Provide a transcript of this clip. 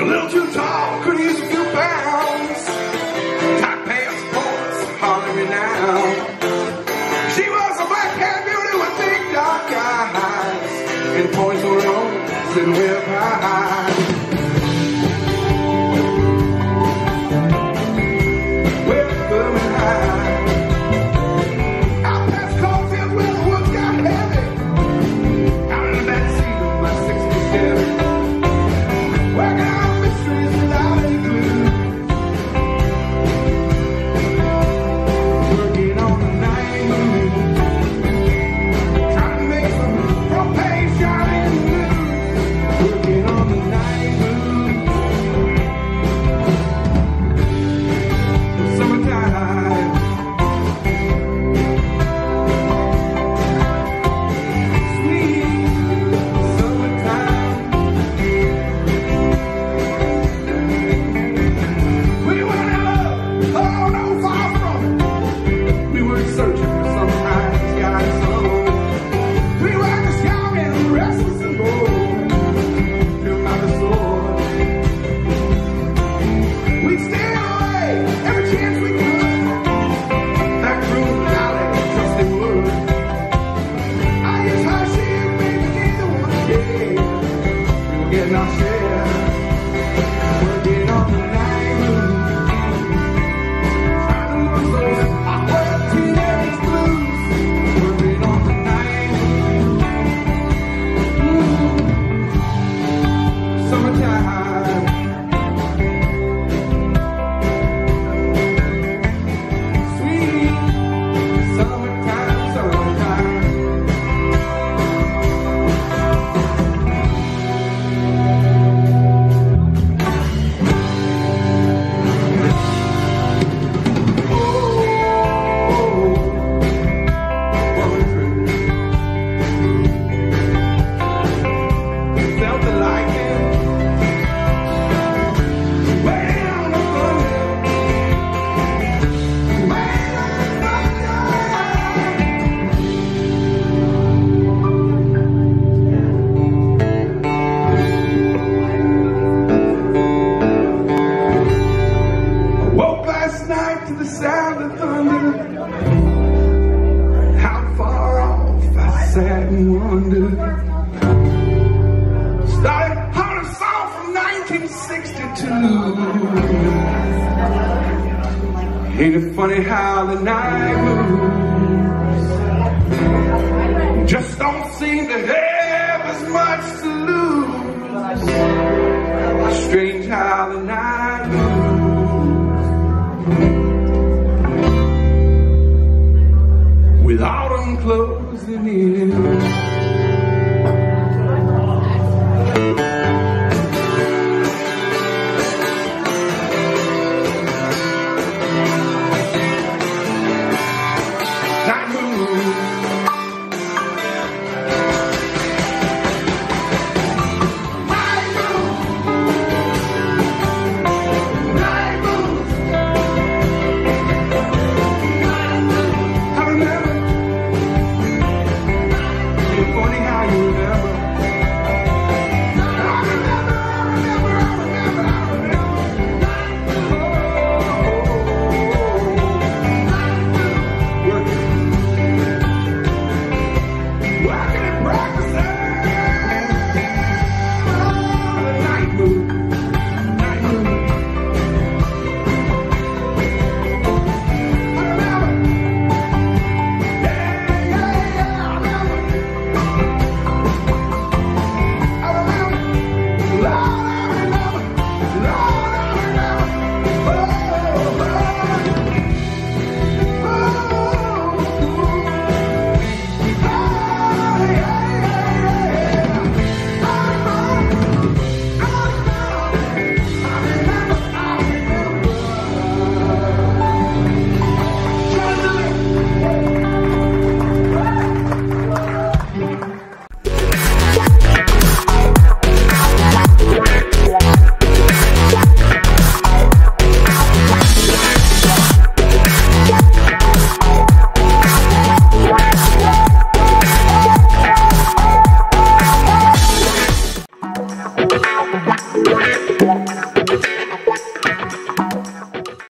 a little too tall, could use a few pounds. Tight pants, boys, holler me now. She was a black-haired beauty with big dark eyes and points were on, sitting whip high. Ain't it funny how the night moves? Just don't seem to have as much to lose. Strange how the night moves. With autumn closing in.